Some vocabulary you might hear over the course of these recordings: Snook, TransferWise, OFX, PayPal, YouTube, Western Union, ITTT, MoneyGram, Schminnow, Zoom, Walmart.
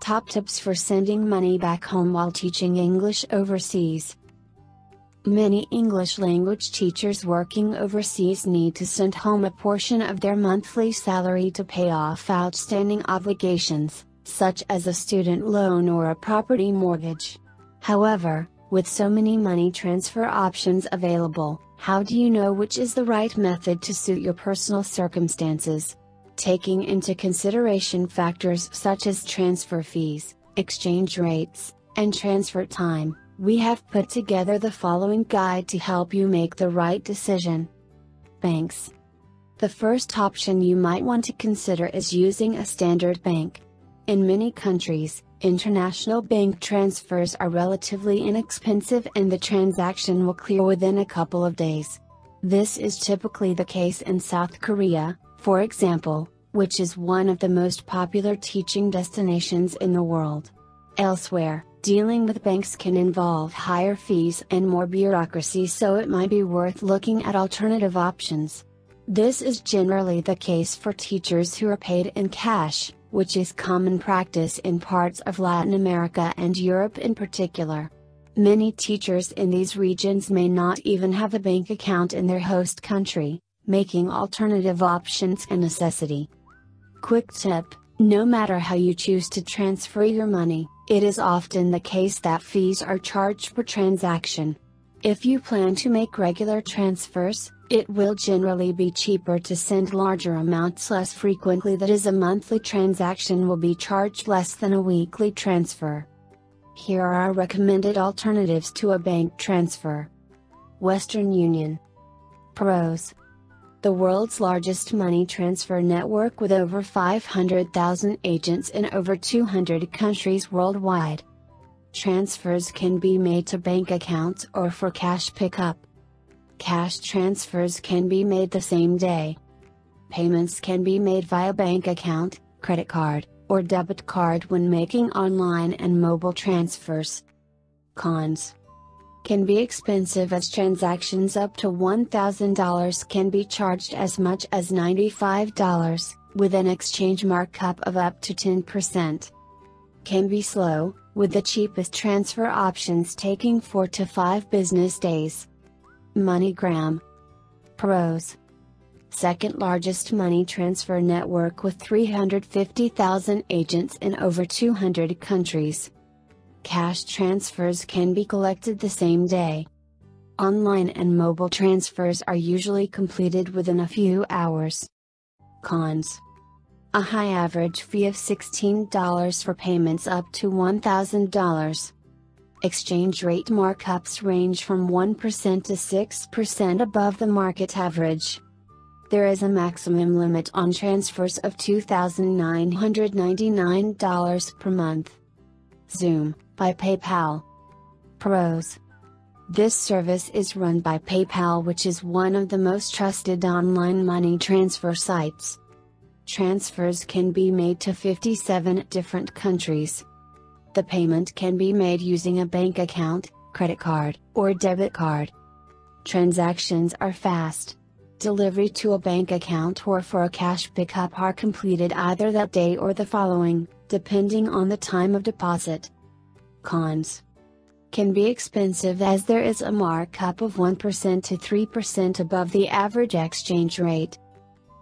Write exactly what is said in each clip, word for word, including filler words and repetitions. Top tips for sending money back home while teaching English overseas. Many English language teachers working overseas need to send home a portion of their monthly salary to pay off outstanding obligations, such as a student loan or a property mortgage. However, with so many money transfer options available, how do you know which is the right method to suit your personal circumstances? Taking into consideration factors such as transfer fees, exchange rates, and transfer time, we have put together the following guide to help you make the right decision. Banks. The first option you might want to consider is using a standard bank. In many countries, international bank transfers are relatively inexpensive and the transaction will clear within a couple of days. This is typically the case in South Korea, for example, which is one of the most popular teaching destinations in the world. Elsewhere, dealing with banks can involve higher fees and more bureaucracy, so it might be worth looking at alternative options. This is generally the case for teachers who are paid in cash, which is common practice in parts of Latin America and Europe in particular. Many teachers in these regions may not even have a bank account in their host country, making alternative options a necessity. Quick tip: no matter how you choose to transfer your money, it is often the case that fees are charged per transaction. If you plan to make regular transfers, it will generally be cheaper to send larger amounts less frequently, that is, a monthly transaction will be charged less than a weekly transfer. Here are our recommended alternatives to a bank transfer. Western Union. Pros. The world's largest money transfer network, with over five hundred thousand agents in over two hundred countries worldwide. Transfers can be made to bank accounts or for cash pickup. Cash transfers can be made the same day. Payments can be made via bank account, credit card, or debit card when making online and mobile transfers. Cons. Can be expensive, as transactions up to one thousand dollars can be charged as much as ninety-five dollars, with an exchange markup of up to ten percent. Can be slow, with the cheapest transfer options taking four to five business days. MoneyGram. Pros. Second largest money transfer network, with three hundred fifty thousand agents in over two hundred countries. Cash transfers can be collected the same day. Online and mobile transfers are usually completed within a few hours. Cons. A high average fee of sixteen dollars for payments up to one thousand dollars. Exchange rate markups range from one percent to six percent above the market average. There is a maximum limit on transfers of two thousand nine hundred ninety-nine dollars per month. Zoom, by PayPal. Pros. This service is run by PayPal, which is one of the most trusted online money transfer sites. Transfers can be made to fifty-seven different countries. The payment can be made using a bank account, credit card, or debit card. Transactions are fast. Delivery to a bank account or for a cash pickup are completed either that day or the following, depending on the time of deposit. Cons. Can be expensive, as there is a markup of one percent to three percent above the average exchange rate.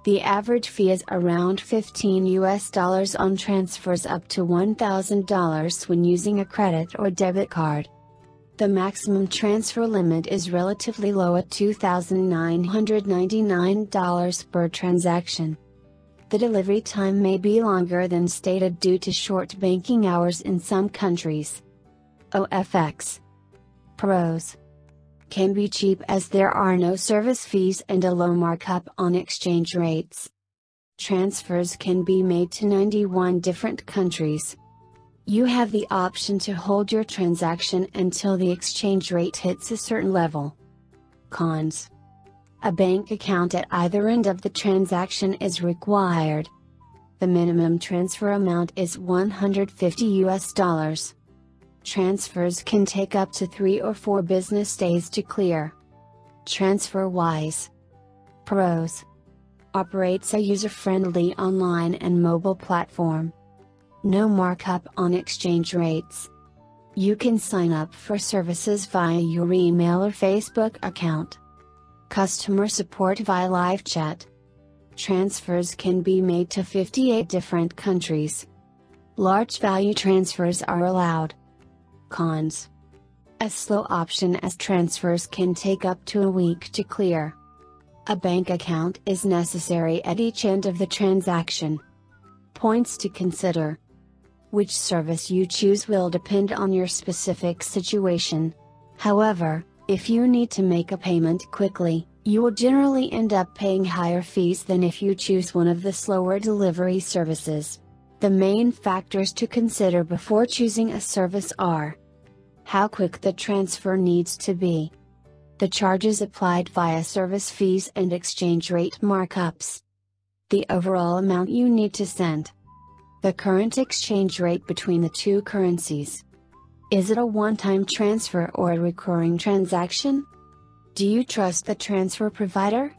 The average fee is around fifteen U S dollars on transfers up to one thousand dollars when using a credit or debit card. The maximum transfer limit is relatively low at two thousand nine hundred ninety-nine dollars per transaction. The delivery time may be longer than stated due to short banking hours in some countries. O F X. Pros. Can be cheap, as there are no service fees and a low markup on exchange rates. Transfers can be made to ninety-one different countries. You have the option to hold your transaction until the exchange rate hits a certain level. Cons. A bank account at either end of the transaction is required. The minimum transfer amount is one hundred fifty U S dollars. Transfers can take up to three or four business days to clear. TransferWise. Pros. Operates a user-friendly online and mobile platform. no markup on exchange rates. You can sign up for services via your email or Facebook account. Customer support via live chat. Transfers can be made to fifty-eight different countries. Large value transfers are allowed. Cons. A slow option as transfers can take up to a week to clear. A bank account is necessary at each end of the transaction. Points to consider. Which service you choose will depend on your specific situation. However, if you need to make a payment quickly, you will generally end up paying higher fees than if you choose one of the slower delivery services. The main factors to consider before choosing a service are: how quick the transfer needs to be, the charges applied via service fees and exchange rate markups, the overall amount you need to send, the current exchange rate between the two currencies. Is it a one-time transfer or a recurring transaction? Do you trust the transfer provider?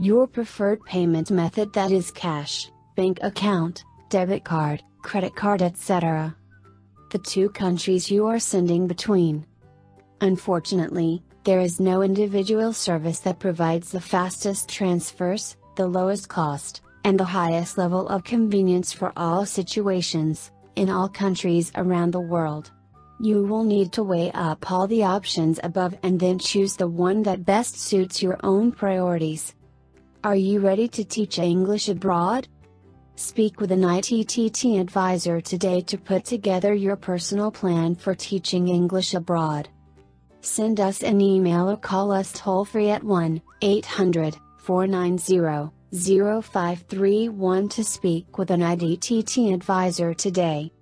Your preferred payment method, that is cash, bank account, debit card, credit card, et cetera. The two countries you are sending between. Unfortunately, there is no individual service that provides the fastest transfers, the lowest cost, and the highest level of convenience for all situations, in all countries around the world. You will need to weigh up all the options above and then choose the one that best suits your own priorities. Are you ready to teach English abroad? Speak with an I T T T advisor today to put together your personal plan for teaching English abroad. Send us an email or call us toll-free at one eight hundred, four nine zero, zero five three one to speak with an I T T T advisor today.